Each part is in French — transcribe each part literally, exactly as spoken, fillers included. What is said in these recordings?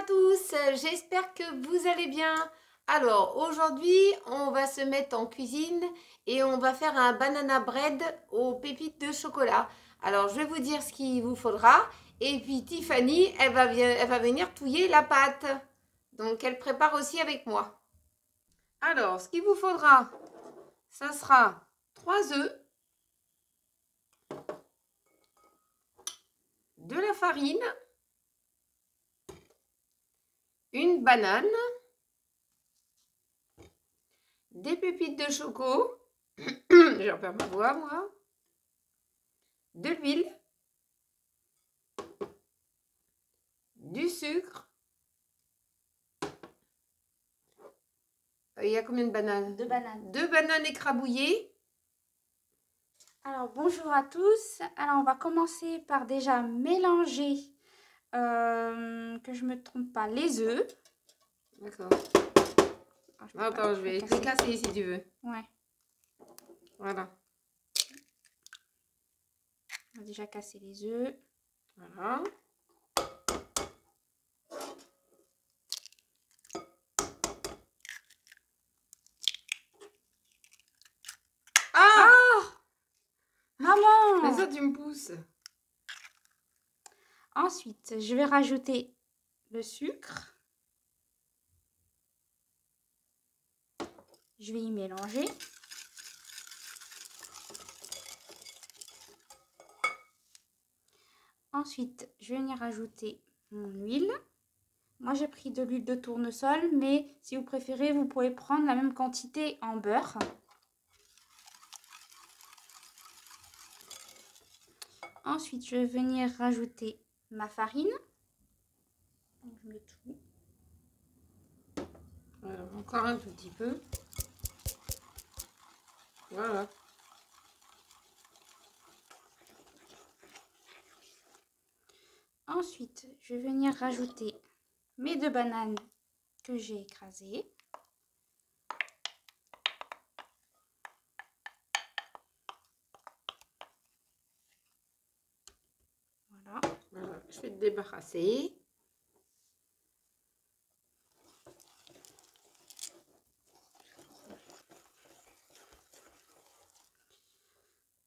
à tous, j'espère que vous allez bien. Alors aujourd'hui on va se mettre en cuisine et on va faire un banana bread aux pépites de chocolat. Alors je vais vous dire ce qu'il vous faudra et puis Tiffany elle va, elle va venir touiller la pâte. Donc elle prépare aussi avec moi. Alors ce qu'il vous faudra, ça sera trois œufs, de la farine, une banane, des pépites de choco, j'en perds ma voix moi, de l'huile, du sucre. Il y a combien de bananes? Deux bananes. Deux bananes écrabouillées. Alors bonjour à tous. Alors on va commencer par déjà mélanger, euh, que je me trompe pas, les œufs. D'accord. Ah, attends, je vais les casser. casser si tu veux. Ouais. Voilà. On va déjà casser les œufs. Voilà. Ça, tu me pousses. Ensuite, je vais rajouter le sucre. Je vais y mélanger. Ensuite, je vais venir rajouter mon huile. Moi, j'ai pris de l'huile de tournesol, mais si vous préférez, vous pouvez prendre la même quantité en beurre. Ensuite, je vais venir rajouter ma farine. Donc, je mets tout. Alors, encore un tout petit peu. Voilà. Ensuite, je vais venir rajouter mes deux bananes que j'ai écrasées. Je vais te débarrasser.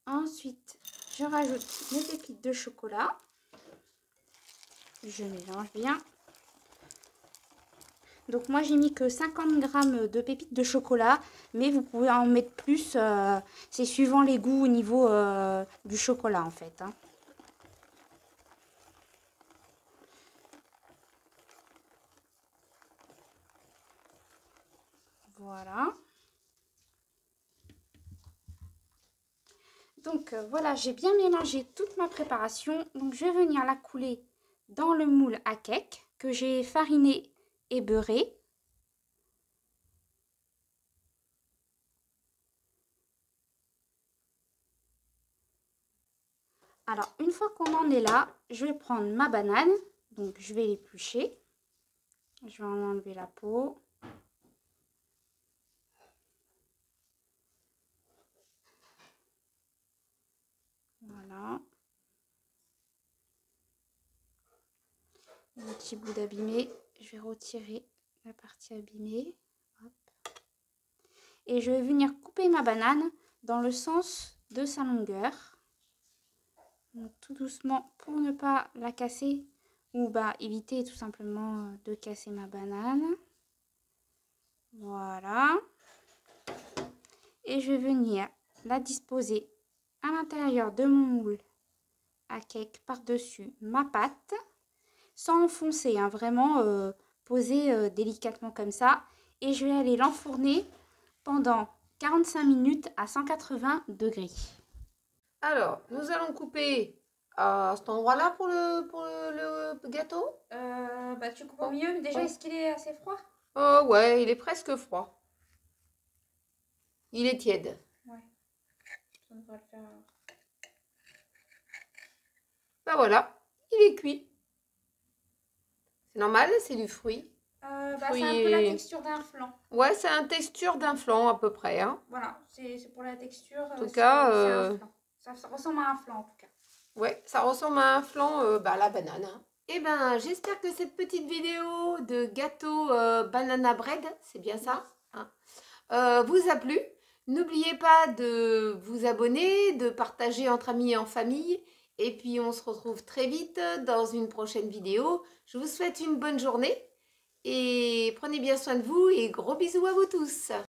Ensuite, je rajoute mes pépites de chocolat. Je mélange bien. Donc moi, j'ai mis que cinquante grammes de pépites de chocolat, mais vous pouvez en mettre plus. Euh, C'est suivant les goûts au niveau euh, du chocolat, en fait, hein. Voilà. Donc euh, voilà, j'ai bien mélangé toute ma préparation. Donc je vais venir la couler dans le moule à cake que j'ai fariné et beurré. Alors une fois qu'on en est là, je vais prendre ma banane. Donc je vais l'éplucher. Je vais en enlever la peau. Voilà. Un petit bout d'abîmé. Je vais retirer la partie abîmée. Hop. Et je vais venir couper ma banane dans le sens de sa longueur. Donc, tout doucement pour ne pas la casser ou bah, éviter tout simplement de casser ma banane. Voilà. Et je vais venir la disposer à l'intérieur de mon moule à cake par-dessus ma pâte, sans enfoncer, hein, vraiment euh, poser euh, délicatement comme ça. Et je vais aller l'enfourner pendant quarante-cinq minutes à cent quatre-vingts degrés. Alors, nous allons couper à cet endroit-là pour le, pour le, le gâteau. Euh, bah, tu coupes au milieu. Déjà, ouais. Est-ce qu'il est assez froid? Oh ouais, il est presque froid. Il est tiède. On va le faire. Ben voilà, il est cuit. C'est normal, c'est du fruit. Euh, bah fruit c'est un peu et... la texture d'un flan. Ouais, c'est un texture d'un flan à peu près. Hein. Voilà, c'est pour la texture. En tout cas, euh... un flan. Ça, ça ressemble à un flan en tout cas. Ouais, ça ressemble à un flan, euh, bah, à la banane. Hein. Eh ben, j'espère que cette petite vidéo de gâteau euh, banana bread, c'est bien ça, hein, euh, vous a plu. N'oubliez pas de vous abonner, de partager entre amis et en famille. Et puis, on se retrouve très vite dans une prochaine vidéo. Je vous souhaite une bonne journée et prenez bien soin de vous et gros bisous à vous tous.